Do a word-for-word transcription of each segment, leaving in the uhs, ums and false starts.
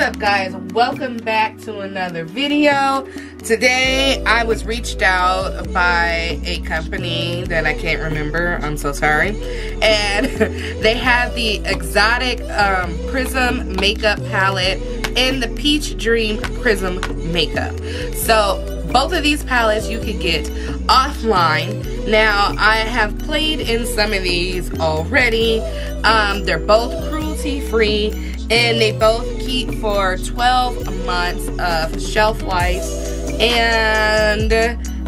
What's up, guys? Welcome back to another video. Today I was reached out by a company that I can't remember, I'm so sorry, and they have the Exotic um, Prism Makeup Palette and the Peach Dream Prism Makeup. So both of these palettes you could get offline. Now I have played in some of these already. Um, they're both cruelty free and they both keep for twelve months of shelf life. And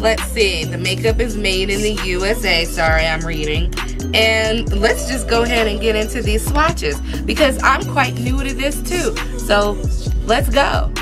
let's see, the makeup is made in the U S A. Sorry, I'm reading. And let's just go ahead and get into these swatches because I'm quite new to this too. So let's go.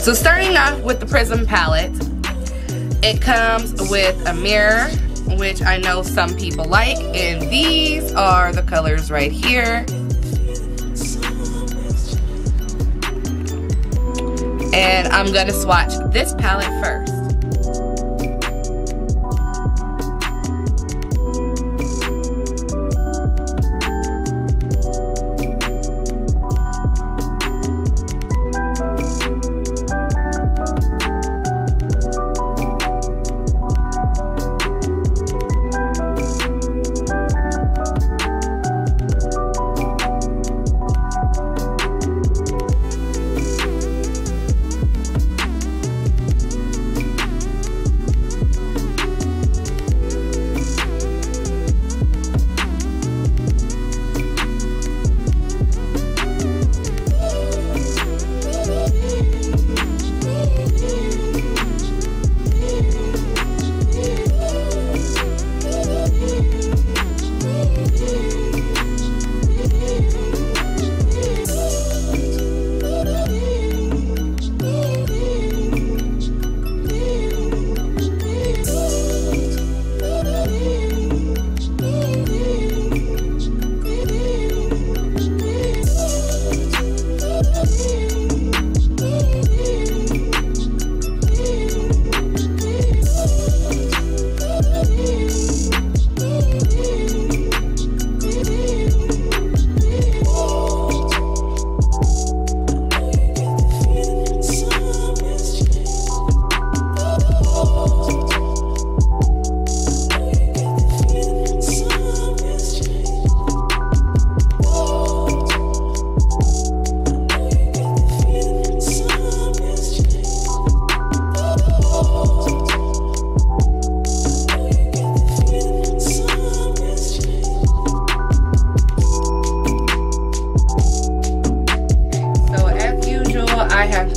So starting off with the Prism palette, it comes with a mirror, which I know some people like, and these are the colors right here. And I'm gonna swatch this palette first.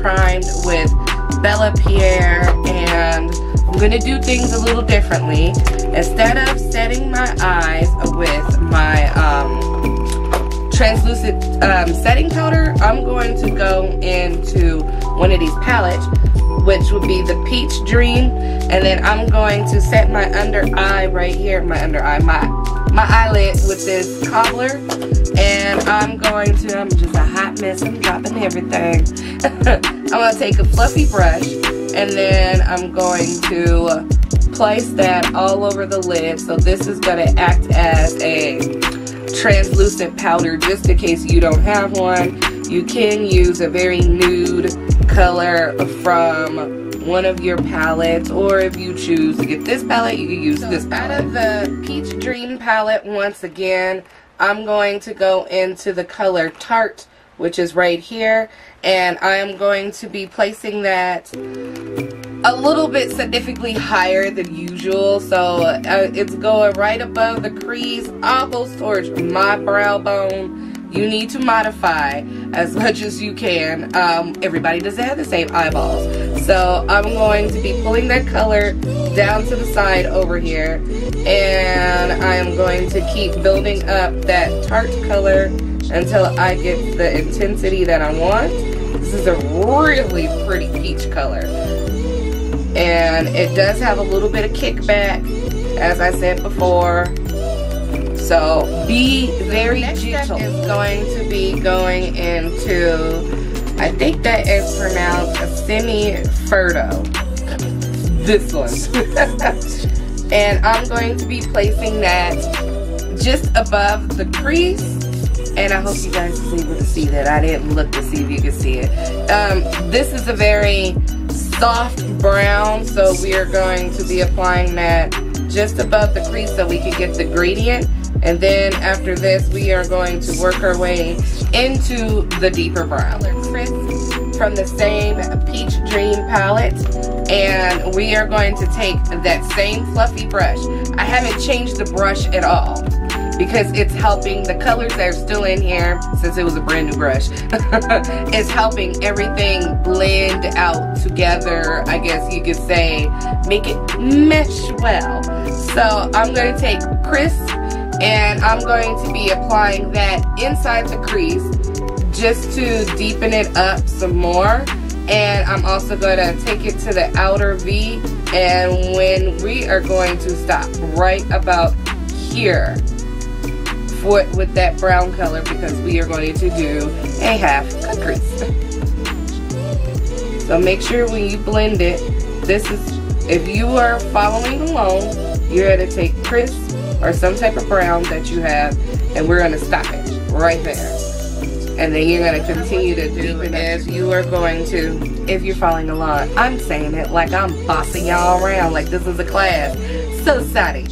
Primed with Bella Pierre, and I'm gonna do things a little differently. Instead of setting my eyes with my um, translucent um, setting powder, I'm going to go into one of these palettes, which would be the Peach Dream, and then I'm going to set my under eye right here, my under eye, my, my eyelid with this cobbler. And I'm going to, I'm just a hot mess, I'm dropping everything. I'm going to take a fluffy brush and then I'm going to place that all over the lid. So this is going to act as a translucent powder just in case you don't have one. You can use a very nude color from one of your palettes, or if you choose to get this palette, you can use so this palette. Out of the Peach Dream palette once again, I'm going to go into the color Tarte, which is right here, and I am going to be placing that a little bit significantly higher than usual. So uh, it's going right above the crease, almost towards my brow bone. You need to modify as much as you can. Um, everybody doesn't have the same eyeballs. So I'm going to be pulling that color down to the side over here. And I am going to keep building up that Tarte color until I get the intensity that I want. This is a really pretty peach color. And it does have a little bit of kickback, as I said before. So be very next gentle. Step is going to be going into, I think that is pronounced a Semifreddo. This one. And I'm going to be placing that just above the crease and I hope you guys was able to see that. I didn't look to see if you could see it. Um, this is a very soft brown, so we are going to be applying that just above the crease so we can get the gradient. And then after this, we are going to work our way into the deeper brown. Crisp from the same Peach Dream palette, and we are going to take that same fluffy brush. I haven't changed the brush at all because it's helping the colors that are still in here, since it was a brand new brush, it's helping everything blend out together, I guess you could say, make it mesh well. So I'm going to take Crisp, and I'm going to be applying that inside the crease just to deepen it up some more. And I'm also going to take it to the outer V, and when we are going to stop right about here for, with that brown color, because we are going to do a half crease. So make sure when you blend it, this is, if you are following along, you're going to take Crisp or some type of brown that you have, and we're going to stop it right there. And then you're going to continue to do it as you are going to, if you're following along. I'm saying it like I'm bossing y'all around, like this is a class. So exciting.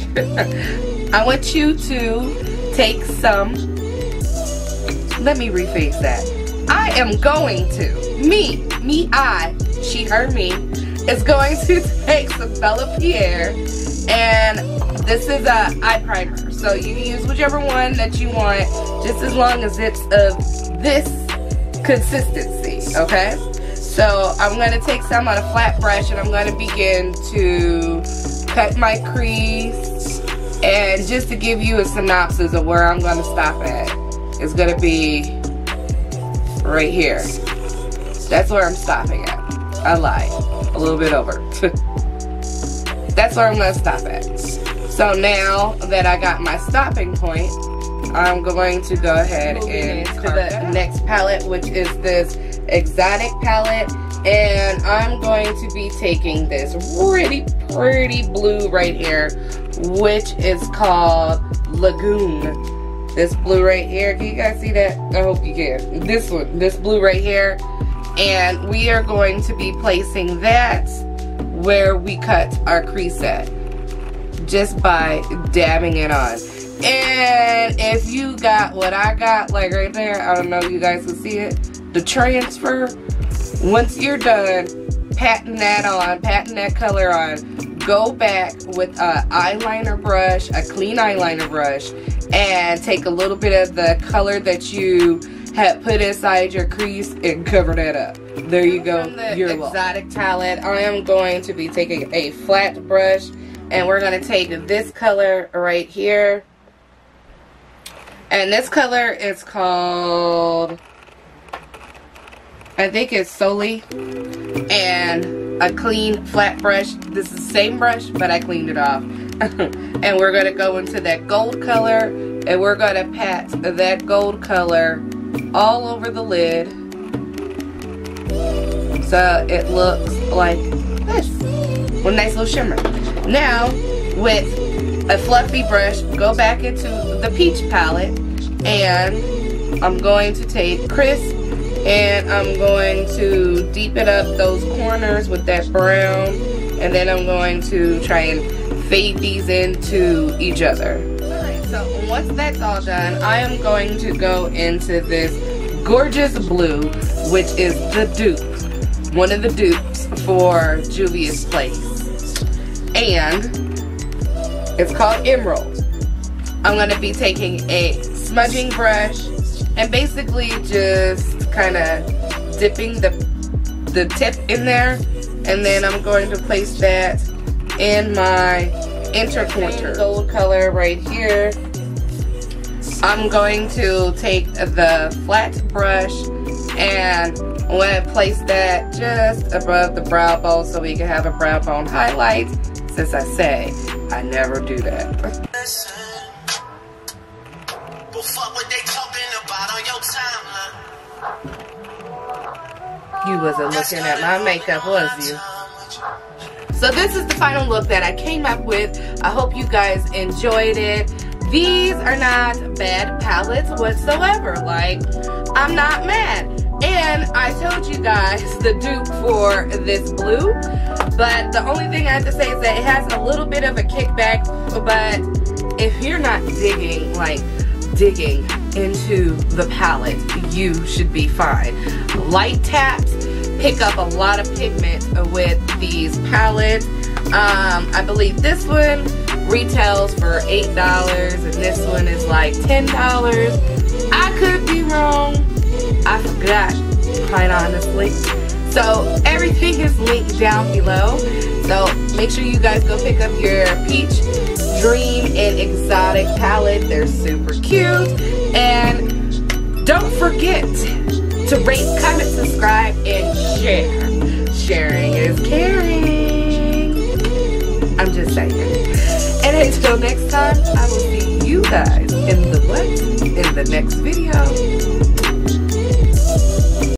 I want you to take some, let me rephrase that. I am going to, me, me, I, she, her, me, is going to take some Bella Pierre, and this is a eye primer. So you can use whichever one that you want, just as long as it's of this consistency, okay? So I'm gonna take some on a flat brush, and I'm gonna begin to cut my crease, and just to give you a synopsis of where I'm gonna stop at, it's gonna be right here. That's where I'm stopping at. I lied, a little bit over. That's where I'm gonna stop at. So now that I got my stopping point, I'm going to go ahead and to the next palette, which is this Exotic palette, and I'm going to be taking this really pretty blue right here, which is called Lagoon. This blue right here, can you guys see that? I hope you can. This one, this blue right here, and we are going to be placing that where we cut our crease at, just by dabbing it on. And if you got what I got, like right there, I don't know if you guys can see it, the transfer, once you're done patting that on, patting that color on, go back with an eyeliner brush, a clean eyeliner brush, and take a little bit of the color that you had put inside your crease and cover that up. There you go, you're welcome. From the Exotic palette, I am going to be taking a flat brush, and we're going to take this color right here. And this color is called, I think it's Soli, and a clean flat brush. This is the same brush, but I cleaned it off. And we're going to go into that gold color, and we're going to pat that gold color all over the lid, so it looks like this. One nice little shimmer. Now, with a fluffy brush, go back into the Peach palette, and I'm going to take Crisp, and I'm going to deepen up those corners with that brown, and then I'm going to try and fade these into each other. Alright, so once that's all done, I am going to go into this gorgeous blue, which is the dupe, one of the dupes for Juvia's Place, and it's called Emerald. I'm going to be taking a smudging brush and basically just kind of dipping the, the tip in there, and then I'm going to place that in my intercontour. Gold color right here. I'm going to take the flat brush, and I'm going to place that just above the brow bone so we can have a brow bone highlight, since I say I never do that. You wasn't looking at my makeup, was you? So this is the final look that I came up with. I hope you guys enjoyed it. These are not bad palettes whatsoever. Like, I'm not mad. And I told you guys the dupe for this blue, but the only thing I have to say is that it has a little bit of a kickback. But if you're not digging, like digging into the palette, you should be fine. Light taps pick up a lot of pigment with these palettes. Um, I believe this one retails for eight dollars and this one is like ten dollars. I could be wrong. I forgot, quite honestly. So everything is linked down below. So make sure you guys go pick up your Peach Dream and Exotic palette. They're super cute. And don't forget to rate, comment, subscribe, and share. Sharing is caring. I'm just saying. And until next time, I will see you guys in the what? In the next video.